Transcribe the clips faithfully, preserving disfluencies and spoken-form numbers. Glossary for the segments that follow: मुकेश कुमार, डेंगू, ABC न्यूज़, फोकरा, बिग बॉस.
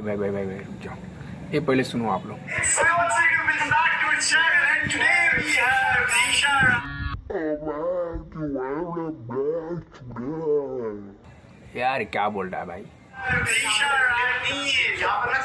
भाई भाई भाई भाई रुक जाओ, ये पहले सुनो आप लोग। यार क्या बोल रहा है भाई, तेरे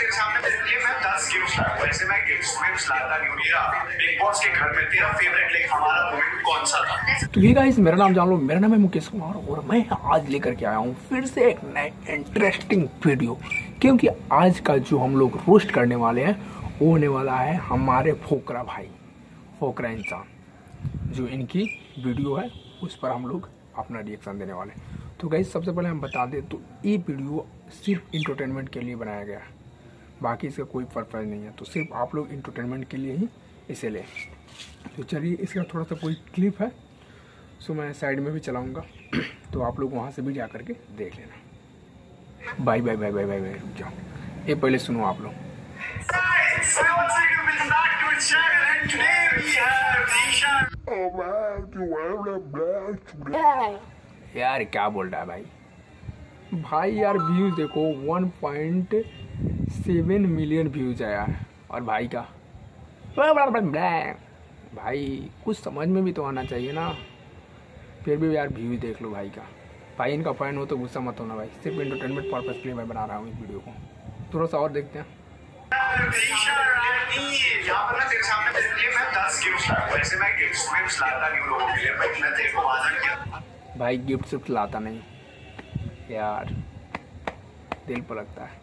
सामने तेरे लिए मैं दस गिफ्ट्स लाया, वैसे मैं गिफ्ट्स लाता नहीं हूं। मेरा बिग बॉस के घर में तेरा फेवरेट लेक हमारा मोमेंट कौन सा था? तो ये गाइस मेरा नाम जान लो, मेरा नाम है मुकेश कुमार और मैं आज लेकर के आया हूँ फिर से एक नए इंटरेस्टिंग वीडियो, क्योंकि आज का जो हम लोग रोस्ट करने वाले हैं वो होने वाला है हमारे फोकरा भाई, फोकरा इंसान, जो इनकी वीडियो है उस पर हम लोग अपना रिएक्शन देने वाले हैं। तो गाइस सबसे पहले हम बता दें तो ये वीडियो सिर्फ इंटरटेनमेंट के लिए बनाया गया है, बाकी इसका कोई पर्पज़ नहीं है, तो सिर्फ आप लोग इंटरटेनमेंट के लिए ही इसे लें। तो चलिए इसका थोड़ा सा कोई क्लिप है सो मैं साइड में भी चलाऊंगा, तो आप लोग वहां से भी जा करके देख लेना। Bye bye bye bye bye bye रुक जाओ, ये पहले सुनो आप लोग। यार क्या बोल रहा है भाई, भाई यार व्यूज़ देखो one point seven million views आया है और भाई का भाई कुछ समझ में भी तो आना चाहिए ना, फिर भी यार व्यूज़ देख लो भाई का। भाई इनका फैन हो तो गुस्सा मत होना भाई, सिर्फ एंटरटेनमेंट पर्पज़ के लिए मैं बना रहा हूँ इस वीडियो को। थोड़ा सा और देखते हैं। भाई गिफ्ट सिर्फ लाता नहीं यार, दिल पर लगता है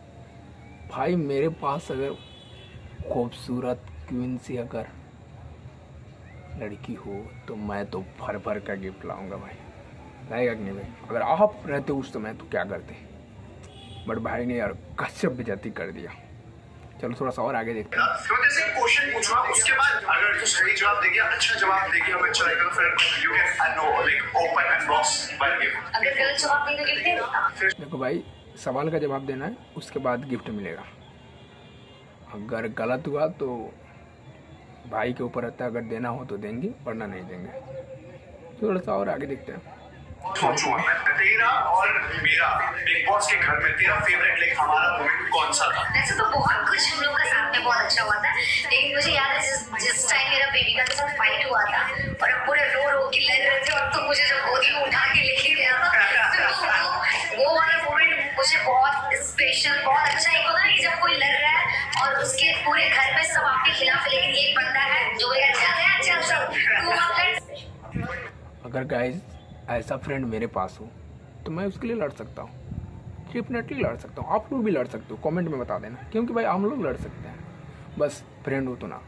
भाई। मेरे पास अगर खूबसूरत क्वीन सी अगर लड़की हो तो मैं तो भर भर का गिफ्ट लाऊंगा भाई, लाएगा कि नहीं भाई? अगर आप रहते उस समय तो क्या करते, बट भाई ने यार गजब बेइज्जती कर दिया। चलो थोड़ा सा और आगे देखते हैं। तो जैसे क्वेश्चन पूछा उसके बाद अगर तो सही जवाब देगी, अच्छा जवाब देगी हमें अच्छा लगेगा, फिर you can I know like open and box one gift. अगर गलत जवाब देंगे गिफ्ट देगा। देखो भाई सवाल का जवाब देना है उसके बाद गिफ्ट मिलेगा, अगर गलत हुआ तो भाई के ऊपर रहता है, अगर देना हो तो देंगे वरना नहीं देंगे। थोड़ा सा और आगे देखते हैं। तेरा और मेरा बिग बॉस के घर में तेरा फेवरेट लेक हमारा मोमेंट कौन सा था? वैसे तो बहुत कुछ हम लोग का साथ में बहुत अच्छा हुआ था, लेकिन मुझे याद है जिस जिस टाइम मेरा बेबी का साथ फाइट हुआ था और हम पूरे रो रो के लड़ रहे थे और तुम तो मुझे जब गोदी में उठा के लेके गया था तो वो वाला मोमेंट मुझे बहुत स्पेशल बहुत अच्छा एक होता है जब कोई लड़ रहा है और उसके पूरे घर में सब आपके खिलाफ, लेकिन एक बंदा है जो अच्छा है अच्छा सब। अगर गाइज ऐसा फ्रेंड मेरे पास हो तो मैं उसके लिए लड़ सकता हूँ, डेफिनेटली लड़ सकता हूँ। आप लोग भी लड़ सकते हो, कमेंट में बता देना, क्योंकि भाई हम लोग लड़ सकते हैं, बस फ्रेंड हो तो ना,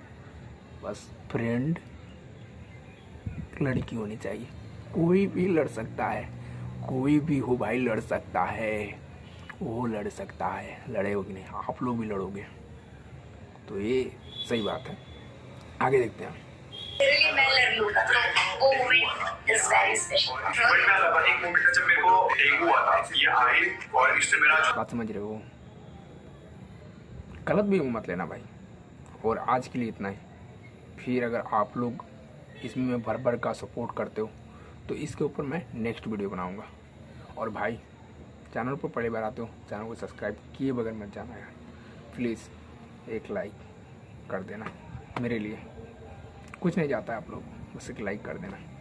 बस फ्रेंड लड़की होनी चाहिए। कोई भी लड़ सकता है, कोई भी हो भाई लड़ सकता है, वो लड़ सकता है, लड़ेगी नहीं, आप लोग भी लड़ोगे, तो ये सही बात है। आगे देखते हैं। मैं लड़ लूँगा तो वो मोमेंट इज वेरी स्पेशल। एक मोमेंट था जब मेरे को डेंगू हुआ था, ये आए और इससे मेरा बात समझ रहे हो, गलत भी मत लेना भाई। और आज के लिए इतना ही, फिर अगर आप लोग इसमें भर भर का सपोर्ट करते हो तो इसके ऊपर मैं नेक्स्ट वीडियो बनाऊंगा। और भाई चैनल पर पहली बार आते हो चैनल को सब्सक्राइब किए बगैर मत जाना यार, प्लीज़ एक लाइक कर देना, मेरे लिए कुछ नहीं जाता है आप लोग, बस एक लाइक कर देना।